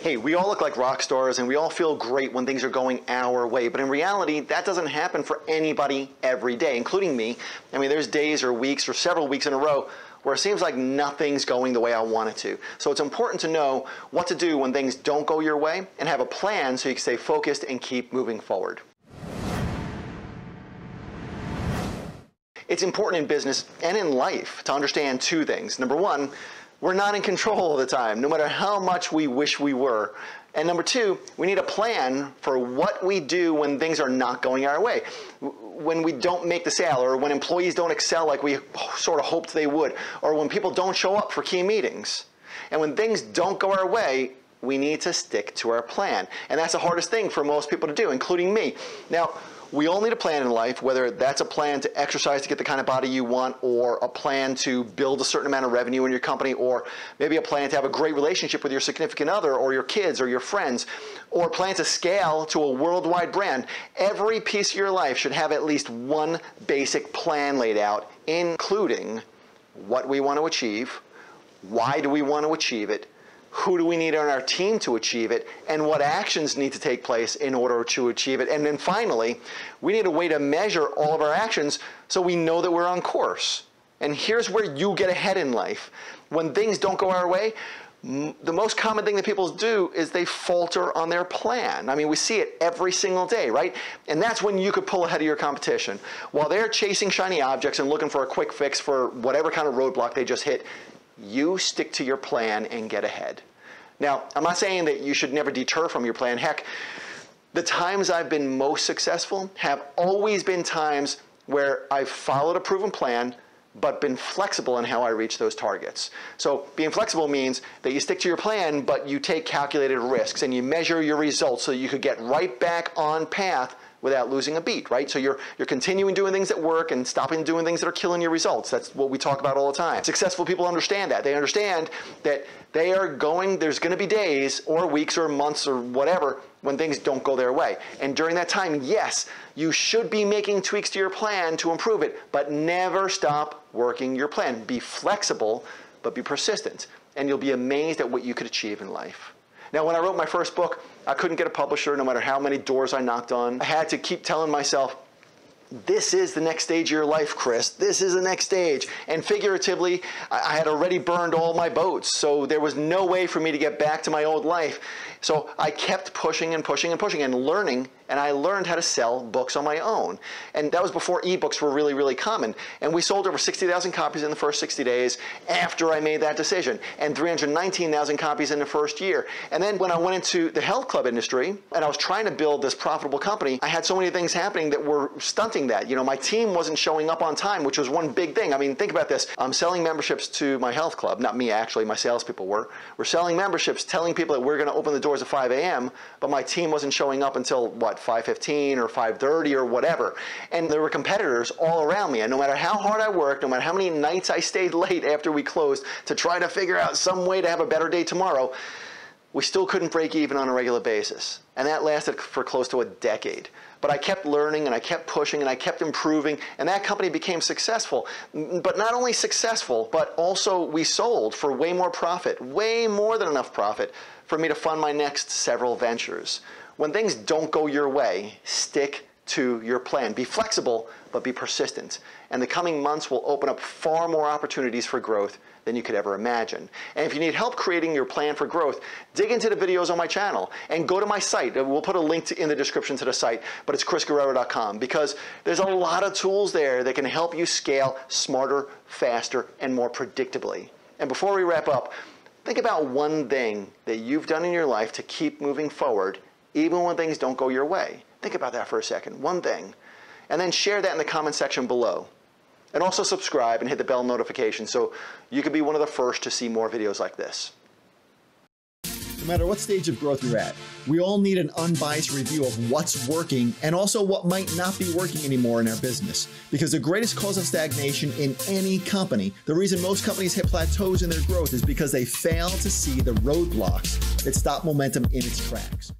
hey, we all look like rock stars and we all feel great when things are going our way, but in reality, that doesn't happen for anybody every day, including me. I mean, there's days or weeks or several weeks in a row where it seems like nothing's going the way I want it to. So it's important to know what to do when things don't go your way and have a plan so you can stay focused and keep moving forward. It's important in business and in life to understand two things. Number one, we're not in control all the time, no matter how much we wish we were. And number two, we need a plan for what we do when things are not going our way. When we don't make the sale, or when employees don't excel like we sort of hoped they would, or when people don't show up for key meetings. And when things don't go our way, we need to stick to our plan. And that's the hardest thing for most people to do, including me. Now, we all need a plan in life, whether that's a plan to exercise to get the kind of body you want, or a plan to build a certain amount of revenue in your company, or maybe a plan to have a great relationship with your significant other or your kids or your friends, or a plan to scale to a worldwide brand. Every piece of your life should have at least one basic plan laid out, including what we want to achieve, why do we want to achieve it, who do we need on our team to achieve it, and what actions need to take place in order to achieve it. And then finally, we need a way to measure all of our actions so we know that we're on course. And here's where you get ahead in life. When things don't go our way, the most common thing that people do is they falter on their plan. I mean, we see it every single day, right? And that's when you could pull ahead of your competition. While they're chasing shiny objects and looking for a quick fix for whatever kind of roadblock they just hit, you stick to your plan and get ahead. Now, I'm not saying that you should never deter from your plan. Heck, the times I've been most successful have always been times where I've followed a proven plan, but been flexible in how I reach those targets. So being flexible means that you stick to your plan, but you take calculated risks and you measure your results so that you could get right back on path without losing a beat, right? So you're continuing doing things that work and stopping doing things that are killing your results. That's what we talk about all the time. Successful people understand that. They understand that they are going, there's gonna be days or weeks or months or whatever when things don't go their way. And during that time, yes, you should be making tweaks to your plan to improve it, but never stop working your plan. Be flexible, but be persistent. And you'll be amazed at what you could achieve in life. Now, when I wrote my first book, I couldn't get a publisher no matter how many doors I knocked on. I had to keep telling myself, this is the next stage of your life, Chris. This is the next stage. And figuratively, I had already burned all my boats, so there was no way for me to get back to my old life. So I kept pushing and pushing and pushing and learning, and I learned how to sell books on my own. And that was before ebooks were really, really common. And we sold over 60,000 copies in the first 60 days after I made that decision, and 319,000 copies in the first year. And then when I went into the health club industry, and I was trying to build this profitable company, I had so many things happening that were stunting that. You know, my team wasn't showing up on time, which was one big thing. I mean, think about this. I'm selling memberships to my health club. Not me, actually. My salespeople were. We're selling memberships, telling people that we're going to open the doors at 5 a.m., but my team wasn't showing up until, what, 5:15 or 5:30 or whatever. And there were competitors all around me. And no matter how hard I worked, no matter how many nights I stayed late after we closed to try to figure out some way to have a better day tomorrow, we still couldn't break even on a regular basis. And that lasted for close to a decade. But I kept learning and I kept pushing and I kept improving, and that company became successful. But not only successful, but also we sold for way more profit, way more than enough profit for me to fund my next several ventures. When things don't go your way, stick to your plan. Be flexible, but be persistent. And the coming months will open up far more opportunities for growth than you could ever imagine. And if you need help creating your plan for growth, dig into the videos on my channel and go to my site. We'll put a link in the description to the site, but it's ChrisGuerriero.com, because there's a lot of tools there that can help you scale smarter, faster, and more predictably. And before we wrap up, think about one thing that you've done in your life to keep moving forward even when things don't go your way. Think about that for a second, one thing. And then share that in the comment section below. And also subscribe and hit the bell notification so you can be one of the first to see more videos like this. No matter what stage of growth you're at, we all need an unbiased review of what's working and also what might not be working anymore in our business. Because the greatest cause of stagnation in any company, the reason most companies hit plateaus in their growth, is because they fail to see the roadblocks that stop momentum in its tracks.